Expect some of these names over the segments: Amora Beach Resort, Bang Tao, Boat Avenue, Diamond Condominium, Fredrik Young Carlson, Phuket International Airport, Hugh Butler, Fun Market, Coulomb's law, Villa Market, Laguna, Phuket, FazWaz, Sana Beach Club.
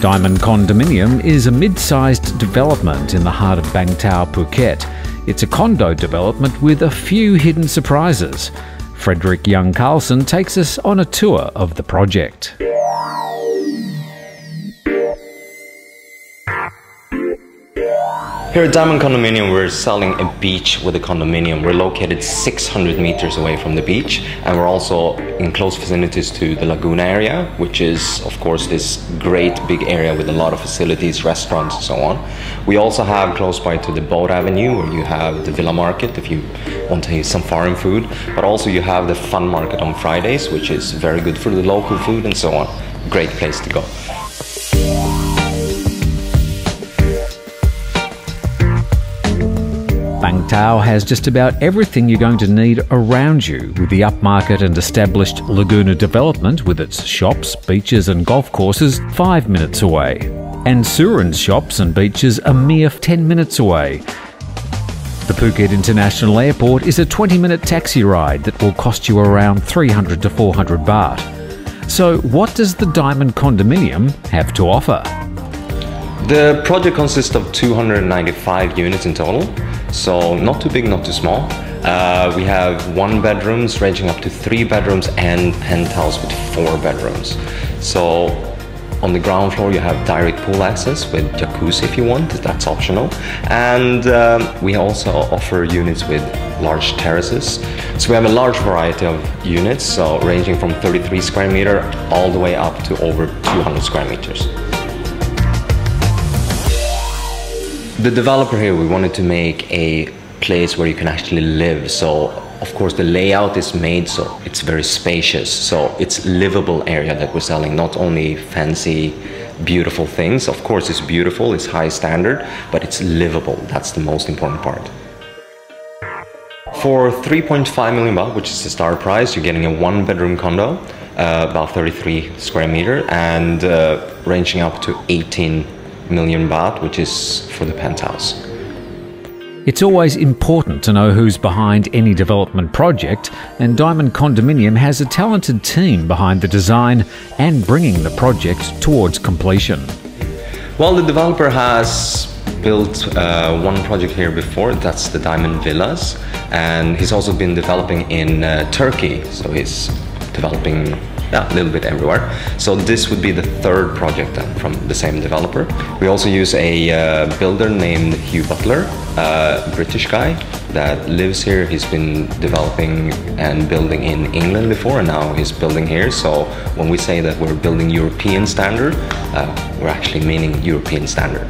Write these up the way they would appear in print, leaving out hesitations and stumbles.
Diamond Condominium is a mid-sized development in the heart of Bang Tao, Phuket. It's a condo development with a few hidden surprises. Fredrik Young Carlson takes us on a tour of the project. Here at Diamond Condominium, we're selling a beach with a condominium. We're located 600 meters away from the beach, and we're also in close vicinities to the Laguna area, which is, of course, this great big area with a lot of facilities, restaurants, and so on. We also have close by to the Boat Avenue, where you have the Villa Market, if you want to eat some foreign food, but also you have the Fun Market on Fridays, which is very good for the local food and so on. Great place to go. Bang Tao has just about everything you're going to need around you, with the upmarket and established Laguna development with its shops, beaches and golf courses 5 minutes away. And Surin's shops and beaches a mere 10 minutes away. The Phuket International Airport is a 20-minute taxi ride that will cost you around 300 to 400 baht. So what does the Diamond Condominium have to offer? The project consists of 295 units in total, so not too big, not too small. We have 1 bedrooms ranging up to 3 bedrooms and penthouse with 4 bedrooms. So on the ground floor you have direct pool access with jacuzzi if you want, that's optional. And we also offer units with large terraces. So we have a large variety of units, so ranging from 33 square meter all the way up to over 200 square meters. The developer here, we wanted to make a place where you can actually live. So, of course, the layout is made so it's very spacious. So it's livable area that we're selling, not only fancy, beautiful things. Of course, it's beautiful, it's high standard, but it's livable. That's the most important part. For 3.5 million baht, which is the start price, you're getting a 1-bedroom condo, about 33 square meter, and ranging up to 18 million baht, which is for the penthouse. It's always important to know who's behind any development project, and Diamond Condominium has a talented team behind the design and bringing the project towards completion. Well, the developer has built one project here before, that's the Diamond Villas, and he's also been developing in Turkey, so he's developing a little bit everywhere. So this would be the 3rd project then from the same developer. We also use a builder named Hugh Butler, a British guy that lives here. He's been developing and building in England before, and now he's building here. So when we say that we're building European standard, we're actually meaning European standard.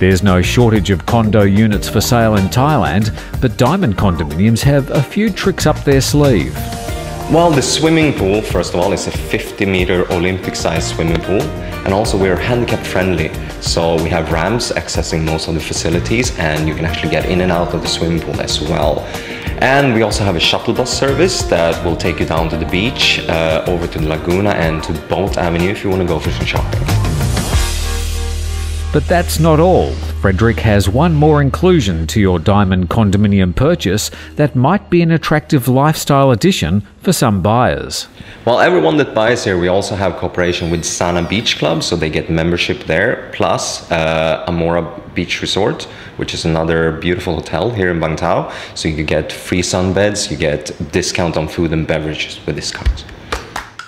There's no shortage of condo units for sale in Thailand, but Diamond Condominiums have a few tricks up their sleeve. Well, the swimming pool, first of all, is a 50-meter Olympic-sized swimming pool, and also we're handicap-friendly, so we have ramps accessing most of the facilities, and you can actually get in and out of the swimming pool as well. And we also have a shuttle bus service that will take you down to the beach, over to the Laguna and to Boat Avenue if you want to go for some shopping. But that's not all. Fredrik has one more inclusion to your Diamond Condominium purchase that might be an attractive lifestyle addition for some buyers. Well, everyone that buys here, we also have cooperation with Sana Beach Club, so they get membership there, plus Amora Beach Resort, which is another beautiful hotel here in Bang Tao. So you get free sunbeds, you get discount on food and beverages with this card.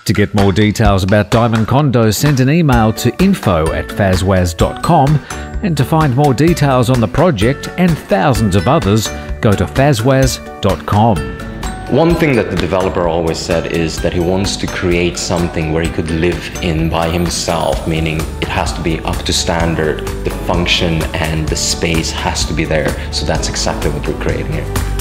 To get more details about Diamond Condos, send an email to info@fazwaz.com, and to find more details on the project and thousands of others, go to fazwaz.com. One thing that the developer always said is that he wants to create something where he could live in by himself, meaning it has to be up to standard, the function and the space has to be there. So that's exactly what we're creating here.